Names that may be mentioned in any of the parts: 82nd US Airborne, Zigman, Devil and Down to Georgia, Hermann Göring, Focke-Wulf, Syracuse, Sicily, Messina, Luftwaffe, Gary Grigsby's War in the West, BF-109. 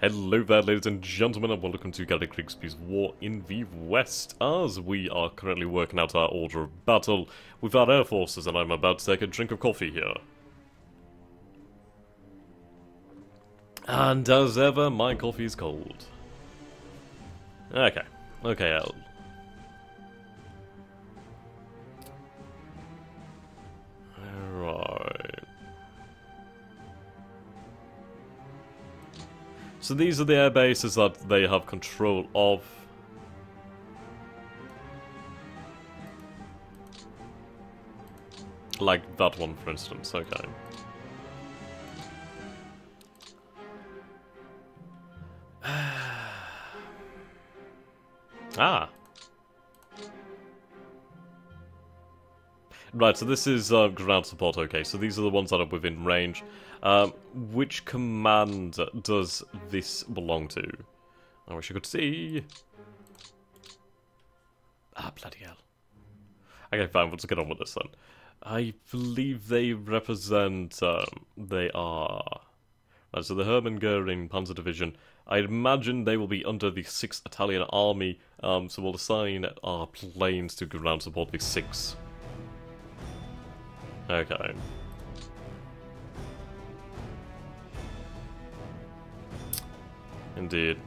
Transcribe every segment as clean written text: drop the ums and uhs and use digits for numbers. Hello there, ladies and gentlemen, and welcome to Gary Grigsby's War in the West, as we are currently working out our order of battle with our air forces, and I'm about to take a drink of coffee here. And as ever, my coffee is cold. Okay, I'll... Right. So these are the air bases that they have control of. Like that one, for instance, okay. Right, so this is ground support, okay, so these are the ones that are within range. Which command does this belong to? I wish I could see. Ah, bloody hell. Okay, fine, let's get on with this then. I believe they represent... they are... Right, so the Hermann Göring Panzer Division. I imagine they will be under the 6th Italian Army, so we'll assign our planes to ground support the 6th. Okay. Indeed.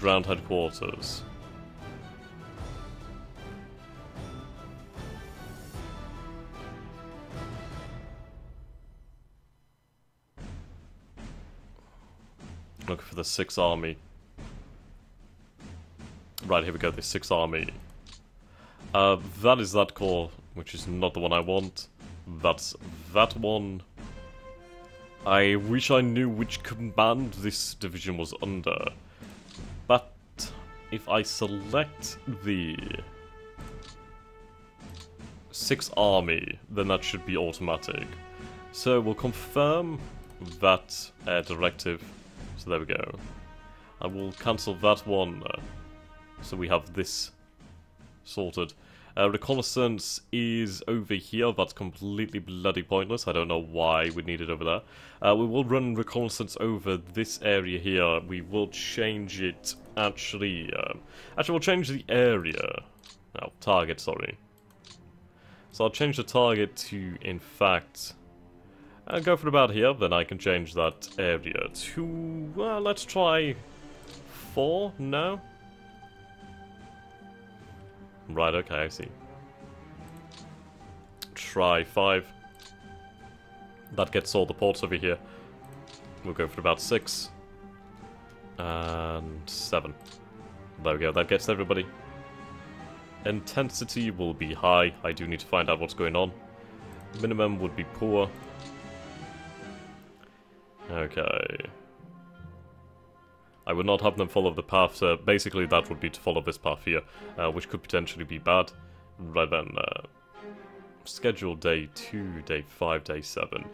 Ground headquarters. Looking for the 6th Army. Right, here we go, the 6th Army. That is that corps, which is not the one I want. That's that one. I wish I knew which command this division was under. But if I select the 6th Army, then that should be automatic. So we'll confirm that directive. So there we go. I will cancel that one. So we have this sorted. Reconnaissance is over here. That's completely bloody pointless. I don't know why we need it over there. We will run reconnaissance over this area here. We will change it, actually. We'll change the area. No, target, sorry. So I'll change the target to, in fact... I'll go for about here, then I can change that area to... let's try... 4? No? Right, okay, I see. Try 5. That gets all the ports over here. We'll go for about 6. And 7. There we go, that gets everybody. Intensity will be high. I do need to find out what's going on. Minimum would be poor. Okay. I would not have them follow the path, so basically that would be to follow this path here, which could potentially be bad. Right then, schedule day 2, day 5, day 7.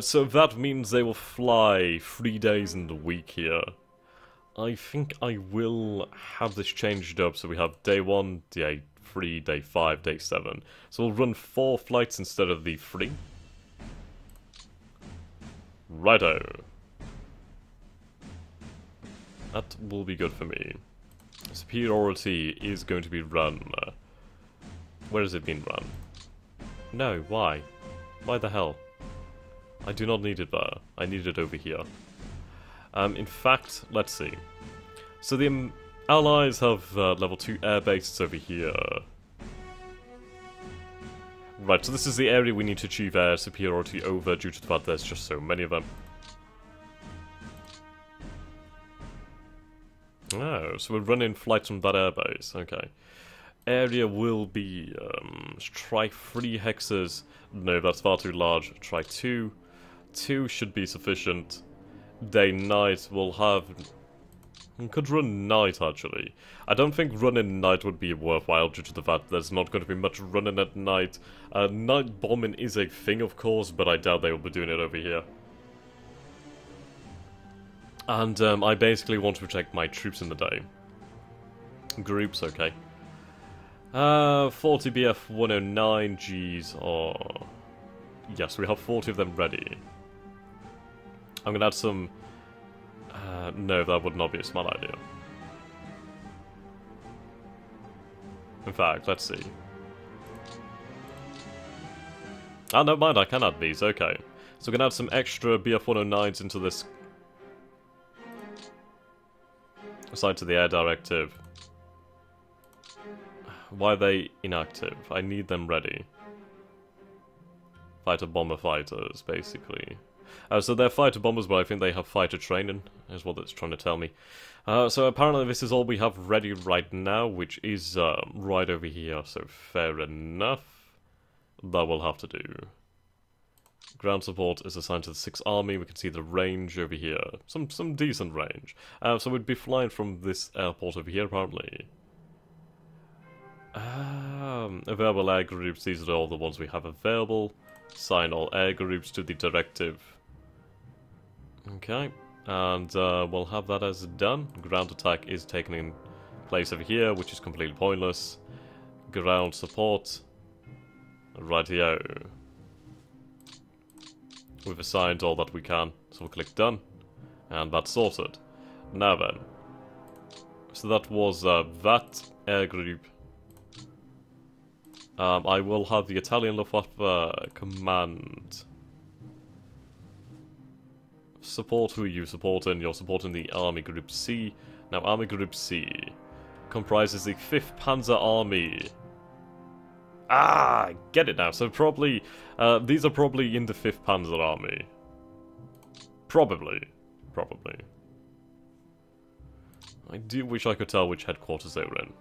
So that means they will fly 3 days in the week here. I think I will have this changed up, so we have day 1, day 3, day 5, day 7. So we'll run 4 flights instead of the 3. Righto. That will be good for me. Superiority is going to be run. Where is it being run? No, why? Why the hell? I do not need it there. I need it over here. In fact, let's see. So the allies have level 2 air bases over here. Right, so this is the area we need to achieve air superiority over due to the fact there's just so many of them. Oh, so we're running flights from that airbase, okay. Area will be, try 3 hexes. No, that's far too large. Try 2. 2 should be sufficient. Day night will have... Could run night, actually. I don't think running night would be worthwhile due to the fact there's not going to be much running at night. Night bombing is a thing, of course, but I doubt they will be doing it over here. And I basically want to protect my troops in the day. Groups, okay. 40 BF-109 Gs are... Yes, we have 40 of them ready. I'm going to add some... no, that would not be a smart idea. In fact, let's see. Ah, never mind, I can add these, okay. So we're going to add some extra BF-109s into this... Aside to the air directive. Why are they inactive? I need them ready. Fighter-bomber fighters, basically. So they're fighter-bombers, but I think they have fighter training, is what it's trying to tell me. So apparently this is all we have ready right now, which is right over here, so fair enough. That will have to do. Ground support is assigned to the 6th Army. We can see the range over here. Some decent range. So we'd be flying from this airport over here, apparently. Available air groups, these are all the ones we have available. Assign all air groups to the directive. Okay, and we'll have that as done. Ground attack is taking place over here, which is completely pointless. Ground support. Rightio. We've assigned all that we can, so we'll click done. And that's sorted. Now then. So that was that air group. I will have the Italian Luftwaffe command. Support who you support in. You're supporting the Army Group C. Now, Army Group C comprises the 5th Panzer Army. Ah, get it now. So probably, these are probably in the 5th Panzer Army. Probably. I do wish I could tell which headquarters they were in.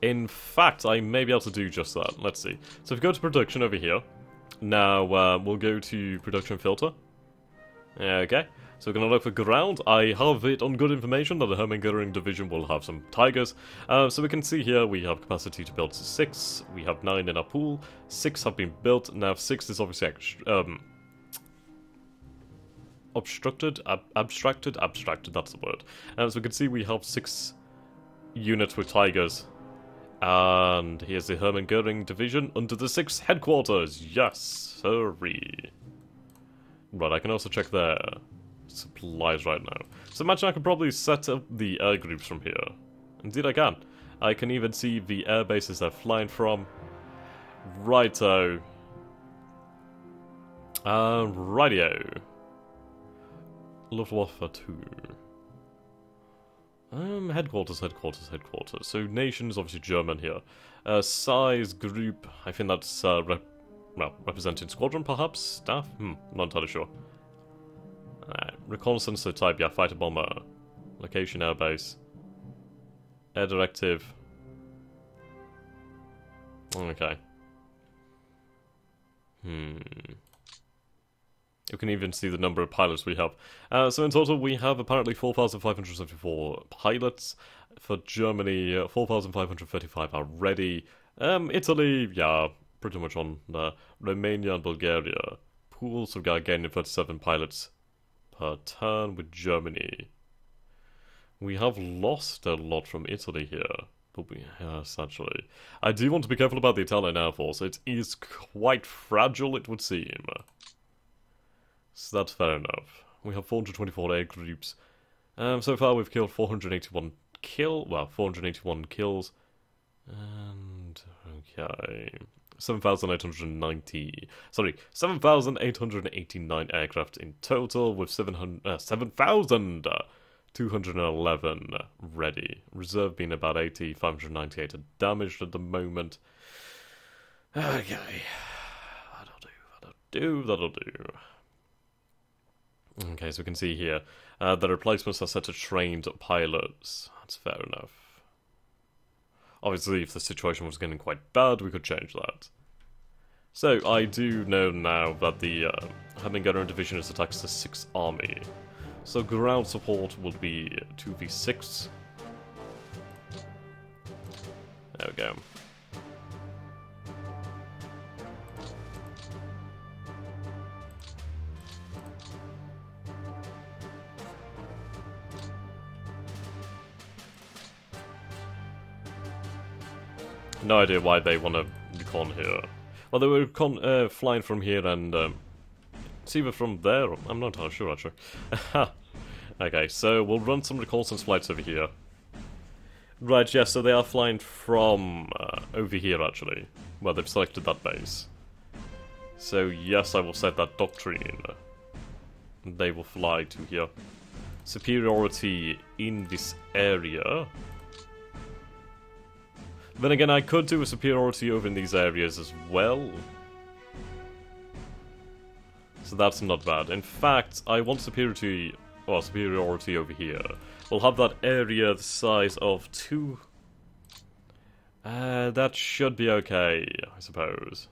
In fact, I may be able to do just that. Let's see. So if we go to production over here, now we'll go to production filter. Okay, so we're going to look for ground. I have it on good information that the Hermann Göring division will have some Tigers. So we can see here we have capacity to build 6. We have 9 in our pool. 6 have been built. Now 6 is obviously obstructed, abstracted, that's the word. So we can see we have 6 units with Tigers. And here's the Hermann Göring division under the 6th headquarters. Yes, sorry. Right, I can also check their supplies right now. So imagine I could probably set up the air groups from here. Indeed I can. I can even see the air bases they're flying from. Righto. Rightio. Luftwaffe 2. Headquarters. So nation's obviously German here. Size, group, I think that's representing squadron perhaps? Staff? Not entirely sure. Reconnaissance, so type, yeah, fighter bomber. Location, airbase. Air directive. Okay. You can even see the number of pilots we have. So in total we have apparently 4,574 pilots. For Germany, 4,535 are ready. Italy, yeah, pretty much on there. Romania and Bulgaria. Pools of again 37 pilots per turn with Germany. We have lost a lot from Italy here. But yes, actually. I do want to be careful about the Italian Air Force. It is quite fragile, it would seem. So that's fair enough. We have 424 air groups. So far we've killed 481 kills. And... okay... 7,889 aircraft in total, with 7,211 ready. Reserve being about 80, 598 are damaged at the moment. Okay. That'll do. Okay, so we can see here, the replacements are set to trained pilots. That's fair enough. Obviously, if the situation was getting quite bad, we could change that. So, I do know now that the Hermann Göring division has attacked the 6th Army. So, ground support would be 2v6. There we go. No idea why they want to recon here. Well, they were flying from here and... it's either from there or... I'm not sure, actually. Okay, so we'll run some reconnaissance flights over here. Right, yeah, so they are flying from over here, actually. Well, they've selected that base. So, yes, I will set that doctrine. They will fly to here. Superiority in this area. Then again, I could do a superiority over in these areas as well. So that's not bad. In fact, I want superiority... well, superiority over here. We'll have that area the size of 2. That should be okay, I suppose.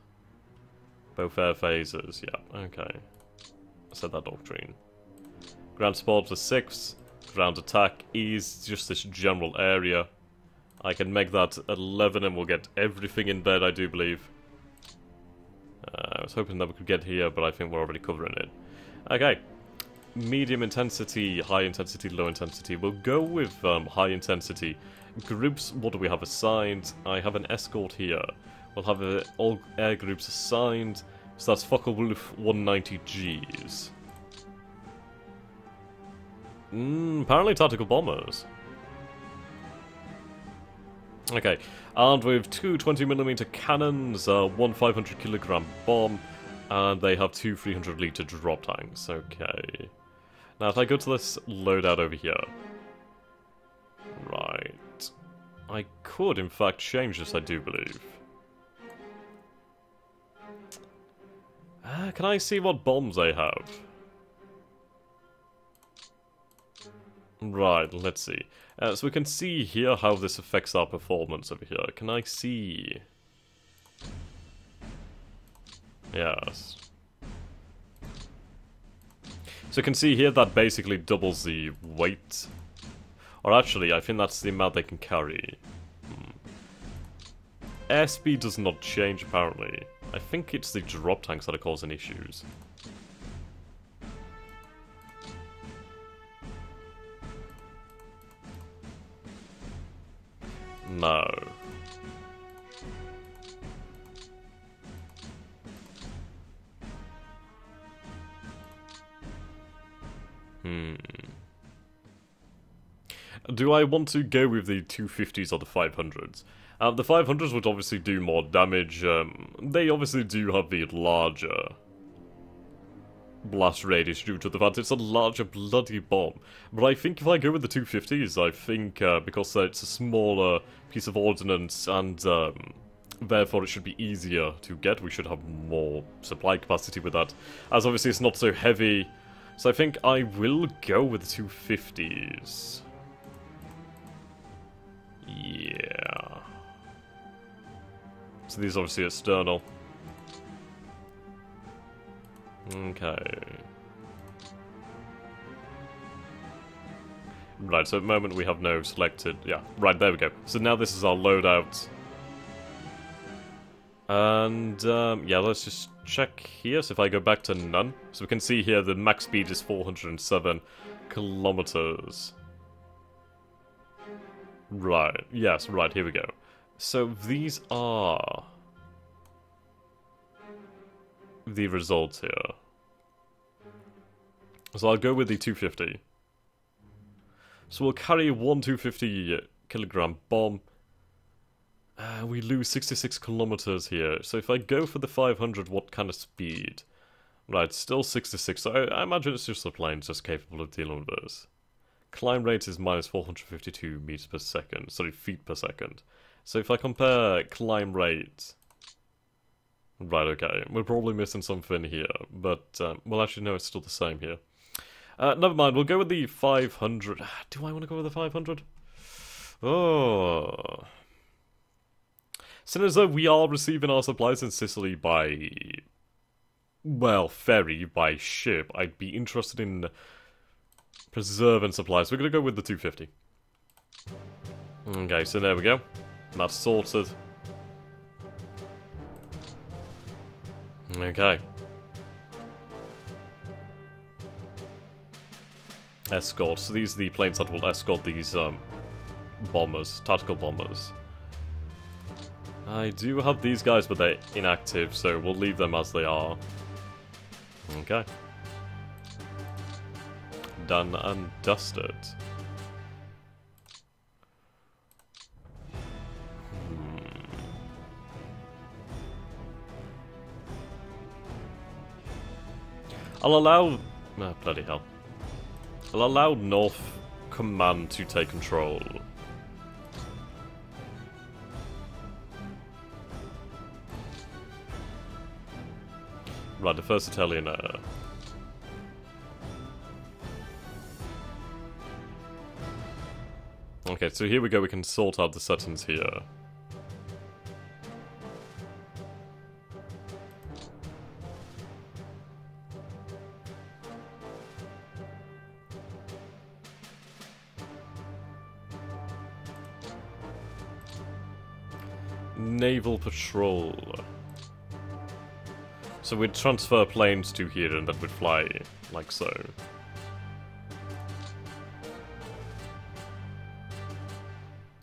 Both air phases, yeah, okay. Set that doctrine. Ground support to 6. Ground attack is just this general area. I can make that 11 and we'll get everything in bed, I do believe. I was hoping that we could get here, but I think we're already covering it. Okay. Medium intensity, high intensity, low intensity. We'll go with high intensity. Groups, what do we have assigned? I have an escort here. We'll have all air groups assigned. So that's Focke-Wulf 190Gs. Apparently tactical bombers. Okay, armed with 2 20mm cannons, one 500kg bomb, and they have 2 300-litre drop tanks. Okay. Now, if I go to this loadout over here... right. I could, in fact, change this, I do believe. Can I see what bombs they have? Right, let's see. So we can see here how this affects our performance over here. Can I see? Yes. So you can see here that basically doubles the weight. Or actually, I think that's the amount they can carry. Airspeed does not change, apparently. I think it's the drop tanks that are causing issues. No. Do I want to go with the 250s or the 500s? The 500s would obviously do more damage. They obviously do have the larger blast radius due to the fact it's a larger bloody bomb. But I think if I go with the 250s, I think because it's a smaller piece of ordnance and therefore it should be easier to get, we should have more supply capacity with that. As obviously it's not so heavy, so I think I will go with the 250s. Yeah. So these are obviously external. Okay. Right, so at the moment we have no selected... yeah, right, there we go. So now this is our loadout. And, yeah, let's just check here. So if I go back to none. So we can see here the max speed is 407 kilometers. Right, yes, right, here we go. So these are... the results here. So I'll go with the 250. So we'll carry one 250kg bomb. We lose 66 kilometers here. So if I go for the 500, what kind of speed? Right, still 66. So I imagine it's just the plane's just capable of dealing with this. Climb rate is minus 452 meters per second. Sorry, feet per second. So if I compare climb rate... right, okay. We're probably missing something here, but, well, actually, no, it's still the same here. Never mind, we'll go with the 500. Do I want to go with the 500? Oh. Seeing as though we are receiving our supplies in Sicily by, well, ferry, by ship, I'd be interested in preserving supplies. We're going to go with the 250. Okay, so there we go. That's sorted. Okay. Escorts. So these are the planes that will escort these bombers, tactical bombers. I do have these guys, but they're inactive, so we'll leave them as they are. Okay. Done and dusted. I'll allow... oh, bloody hell. I'll allow North Command to take control. Right, the first Italian... Okay, so here we go, we can sort out the settings here. Naval Patrol. So we'd transfer planes to here and that would fly like so.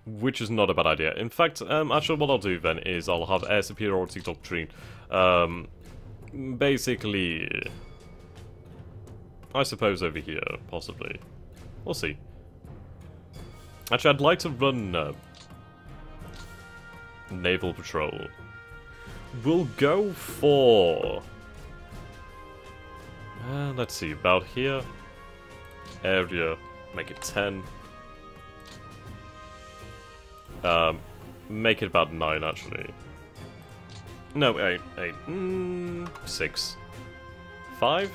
Which is not a bad idea. In fact, actually what I'll do then is I'll have Air Superiority Doctrine. Basically... I suppose over here, possibly. We'll see. Actually, I'd like to run... Naval Patrol. We'll go for... let's see, about here. Area, make it 10. Make it about 9, actually. No, 8. 6. 5?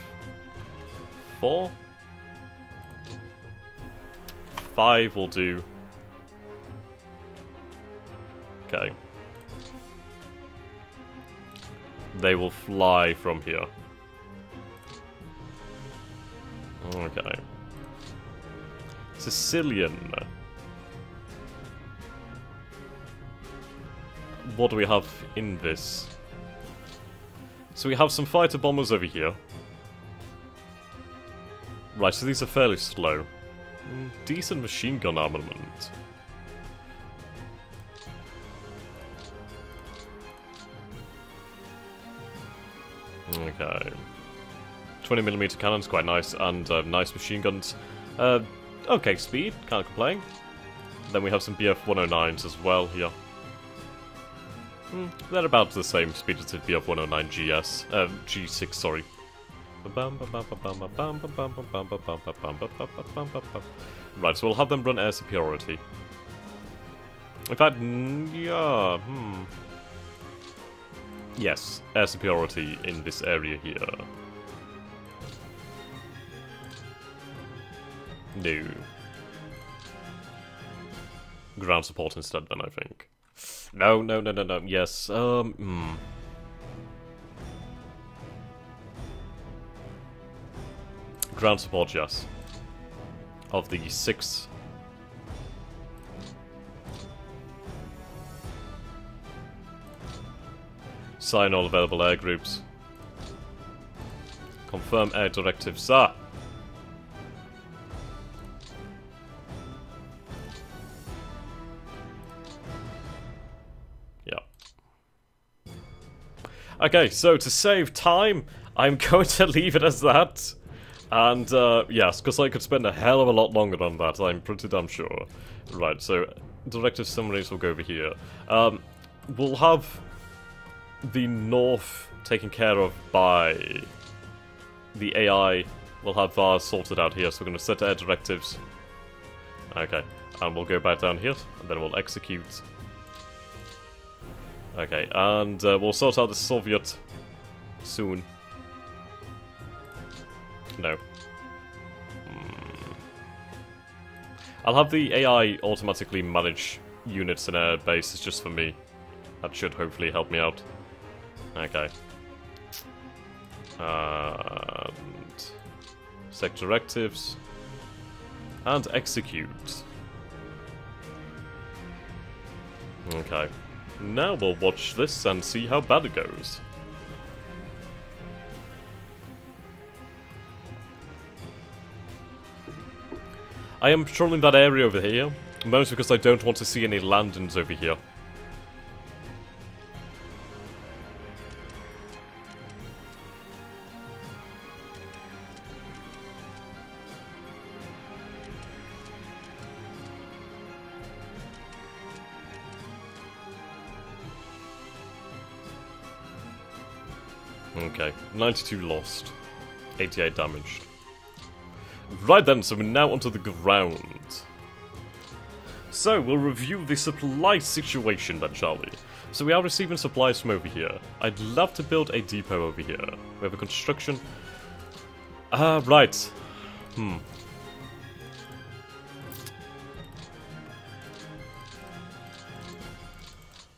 4? 5 will do. Okay. They will fly from here. Okay. Sicilian. What do we have in this? So we have some fighter bombers over here. Right, so these are fairly slow. Decent machine gun armament. Okay. 20mm cannons, quite nice, and nice machine guns. Okay, speed, can't complain. Then we have some BF-109s as well here. They're about the same speed as the BF-109 GS, G6, sorry. Right, so we'll have them run air superiority. In fact, yeah, yes, air superiority in this area here. No. Ground support instead then, I think. No, yes, Ground support, yes. Of the 6th. Sign all available air groups. Confirm air directives, ah! Okay, so to save time, I'm going to leave it as that. And, yes, because I could spend a hell of a lot longer on that, I'm pretty damn sure. Right, so directive summaries will go over here. We'll have the North taken care of by the AI. We'll have ours sorted out here, so we're going to set air directives. Okay, and we'll go back down here, and then we'll execute... Okay, and we'll sort out the Soviet soon. No. I'll have the AI automatically manage units and air bases just for me. That should hopefully help me out. Okay. And... sec directives. And execute. Okay. Now we'll watch this and see how bad it goes. I am patrolling that area over here, mostly because I don't want to see any landings over here. Okay, 92 lost, 88 damaged. Right then, so we're now onto the ground. So, we'll review the supply situation then, shall we? So we are receiving supplies from over here. I'd love to build a depot over here. We have a construction... right.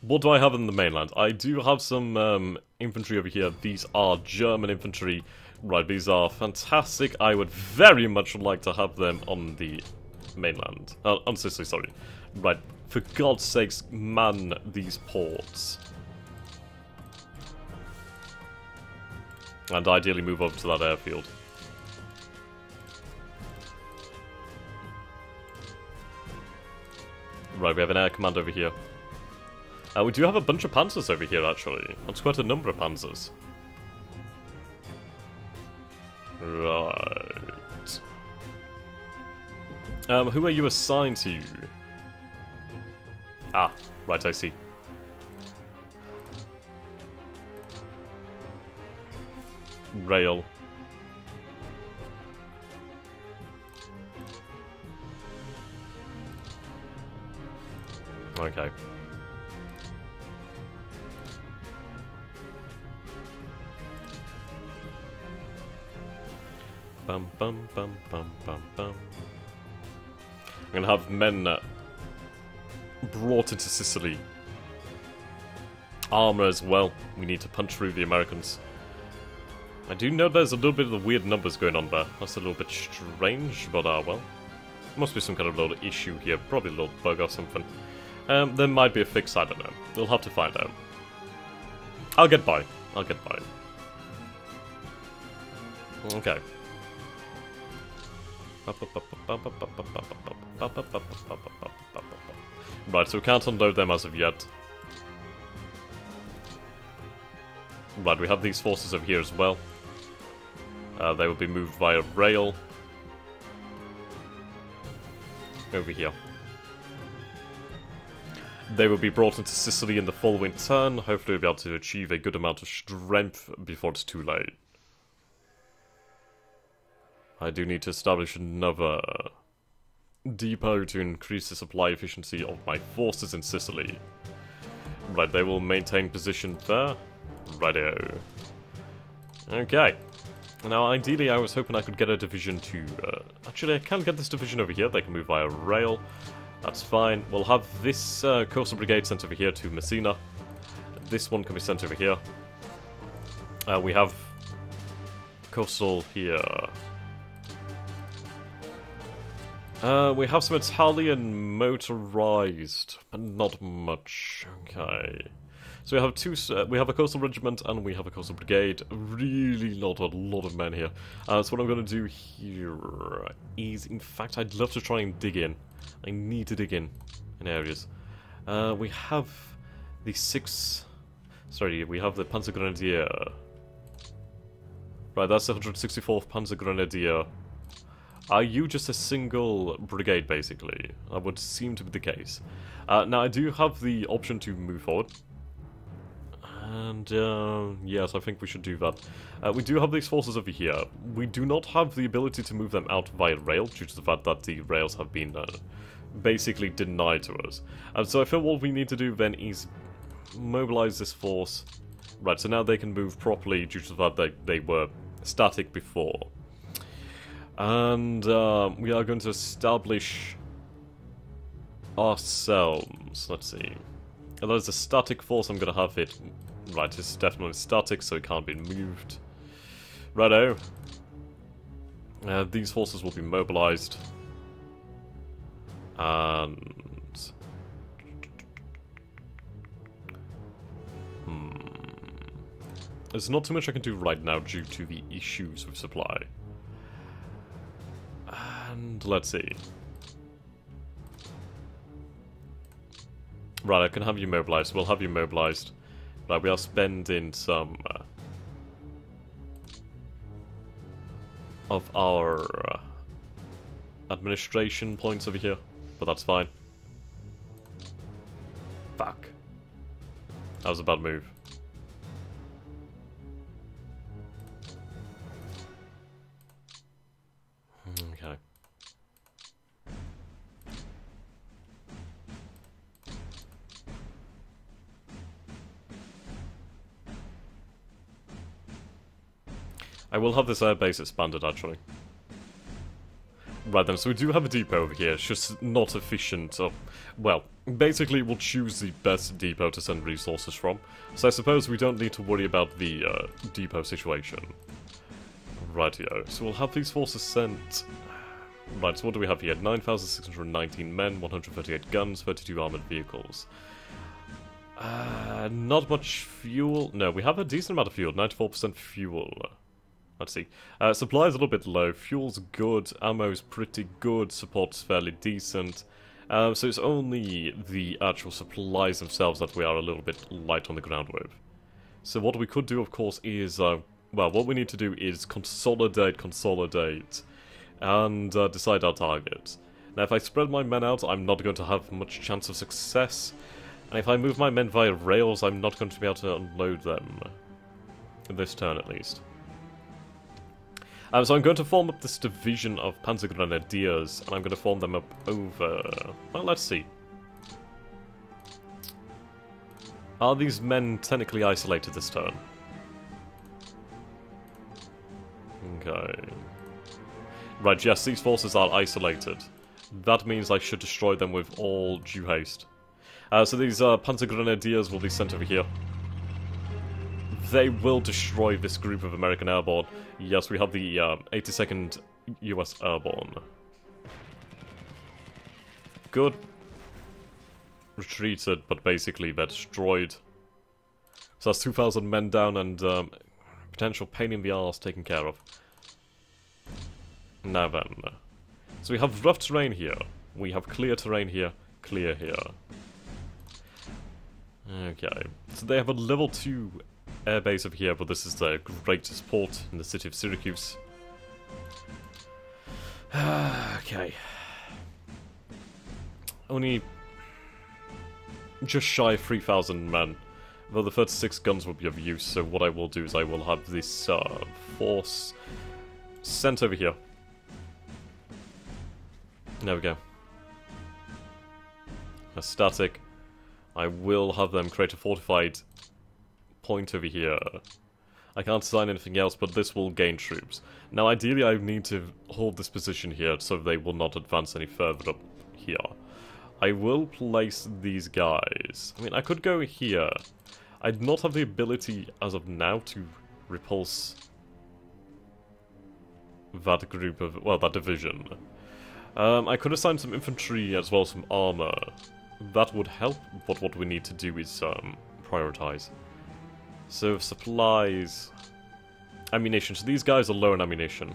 What do I have in the mainland? I do have some infantry over here. These are German infantry. Right, these are fantastic. I would very much like to have them on the mainland. On Sicily, sorry. Right, for God's sakes, man these ports. And ideally move over to that airfield. Right, we have an air command over here. We do have a bunch of panzers over here, actually. That's quite a number of panzers. Right. Who are you assigned to? Ah, right, I see. Rail. Okay. Bum, bum, bum, bum, bum, bum. I'm gonna have men brought into Sicily. Armor as well. We need to punch through the Americans. I do know there's a little bit of the weird numbers going on there. That's a little bit strange, but well. Must be some kind of little issue here. Probably a little bug or something. There might be a fix, I don't know. We'll have to find out. I'll get by. I'll get by. Okay. Right, so we can't unload them as of yet. Right, we have these forces over here as well. They will be moved via rail. Over here. They will be brought into Sicily in the following turn. Hopefully we'll be able to achieve a good amount of strength before it's too late. I do need to establish another depot to increase the supply efficiency of my forces in Sicily. Right, they will maintain position there. Righto. Okay. Now, ideally, I was hoping I could get a division to... actually, I can get this division over here. They can move via rail. That's fine. We'll have this coastal brigade sent over here to Messina. This one can be sent over here. We have coastal here. We have some Italian motorized, but not much. Okay, so we have two. We have a coastal regiment and we have a coastal brigade. Really, not a lot of men here. So what I'm going to do here is, in fact, I'd love to try and dig in. I need to dig in areas. We have the we have the Panzer Grenadier. Right, that's the 164th Panzer Grenadier. Are you just a single brigade, basically? That would seem to be the case. Now, I do have the option to move forward. And, yes, I think we should do that. We do have these forces over here. We do not have the ability to move them out via rail, due to the fact that the rails have been basically denied to us. And so I feel what we need to do then is mobilize this force. Right, so now they can move properly, due to the fact that they were static before. And we are going to establish ourselves. Let's see. And there's a static force. I'm going to have it. Right, it's definitely static, so it can't be moved. Righto. These forces will be mobilized. And... There's not too much I can do right now due to the issues with supply. And let's see. Right, I can have you mobilized. We'll have you mobilized. Right, we are spending some of our administration points over here, but that's fine. Fuck. That was a bad move. I will have this airbase expanded, actually. Right then, so we do have a depot over here, it's just not efficient. Well, basically we'll choose the best depot to send resources from. So I suppose we don't need to worry about the depot situation. Rightio, so we'll have these forces sent. Right, so what do we have here? 9,619 men, 138 guns, 32 armoured vehicles. Not much fuel. No, we have a decent amount of fuel, 94% fuel. Let's see. Supply's a little bit low, fuel's good, ammo's pretty good, support's fairly decent. So it's only the actual supplies themselves that we are a little bit light on the ground with. So what we could do, of course, is... well, what we need to do is consolidate, and decide our targets. Now, if I spread my men out, I'm not going to have much chance of success. And if I move my men via rails, I'm not going to be able to unload them. This turn, at least. So I'm going to form up this division of Panzer Grenadiers, and I'm going to form them up over... Well, let's see. Are these men technically isolated this turn? Okay. Right, yes, these forces are isolated. That means I should destroy them with all due haste. So these Panzer Grenadiers will be sent over here. They will destroy this group of American Airborne. Yes, we have the 82nd US Airborne. Good. Retreated, but basically they're destroyed. So that's 2,000 men down and potential pain in the arse taken care of. Now then. So we have rough terrain here. We have clear terrain here. Clear here. Okay. So they have a level 2... airbase over here, but this is the greatest port in the city of Syracuse. Okay. Only just shy of 3,000 men, though the 36 guns will be of use, so what I will do is I will have this force sent over here. There we go. A static. I will have them create a fortified point over here. I can't design anything else, but this will gain troops. Now ideally I need to hold this position here so they will not advance any further up here. I will place these guys. I mean, I could go here. I do not have the ability as of now to repulse that group of, well, that division. I could assign some infantry as well as some armor. That would help, but what we need to do is prioritize. So supplies, ammunition. So these guys are low in ammunition.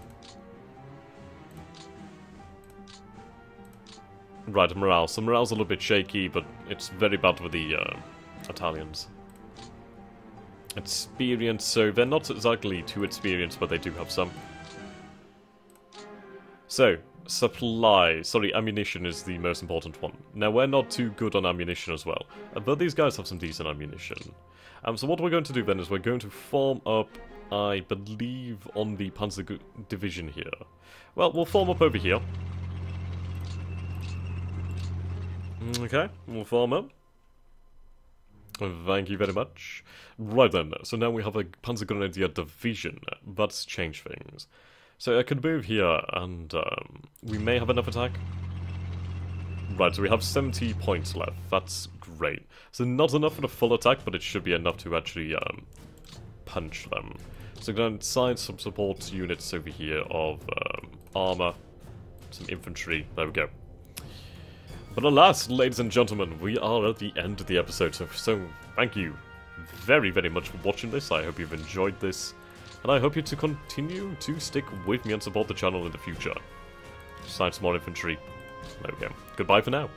Right, morale. So morale's a little bit shaky, but it's very bad with the Italians. Experience, so they're not exactly too experienced, but they do have some. So, supply. Sorry, ammunition is the most important one. Now, we're not too good on ammunition as well, but these guys have some decent ammunition. So what we're going to do then is we're going to form up, I believe, on the Panzer Division here. Well, we'll form up over here. Okay, we'll form up. Thank you very much. Right then, so now we have a Panzer Grenadier Division. That's changed things. So I could move here, and we may have enough attack. Right, so we have 70 points left. That's great. So not enough for the full attack, but it should be enough to actually punch them. So I'm going to assign some support units over here of armor, some infantry. There we go. But alas, ladies and gentlemen, we are at the end of the episode. So thank you very, very much for watching this. I hope you've enjoyed this. And I hope you to continue to stick with me and support the channel in the future. Assign some more infantry. There we go. Goodbye for now.